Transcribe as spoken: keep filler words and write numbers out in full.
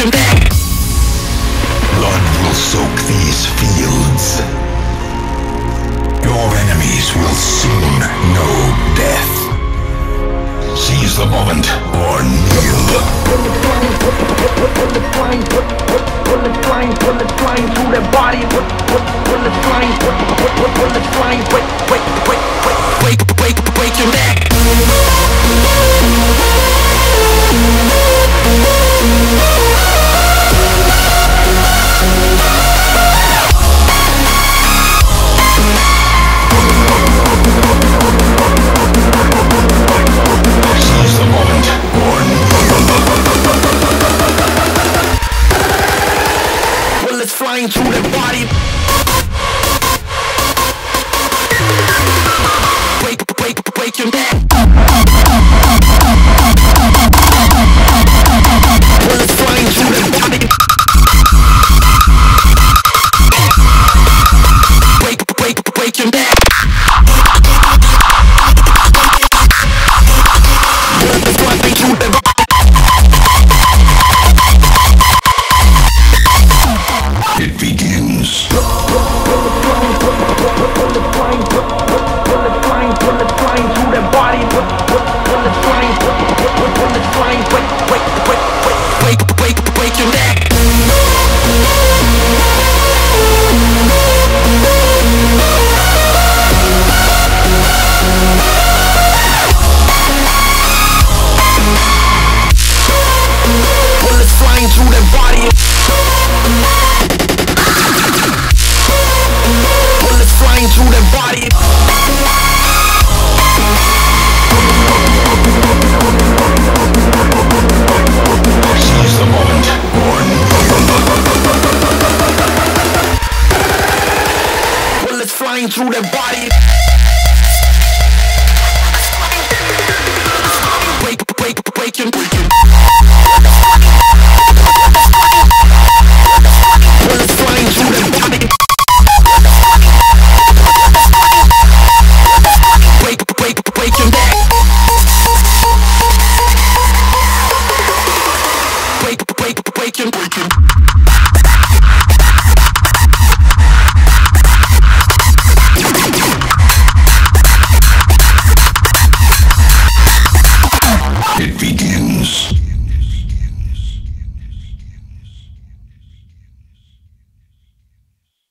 Blood will soak these fields. Your enemies will soon know death. Seize the moment or kneel. Pull the blind, pull the blind, pull the blind, pull the blind through their body. Pull the blind, pull the blind.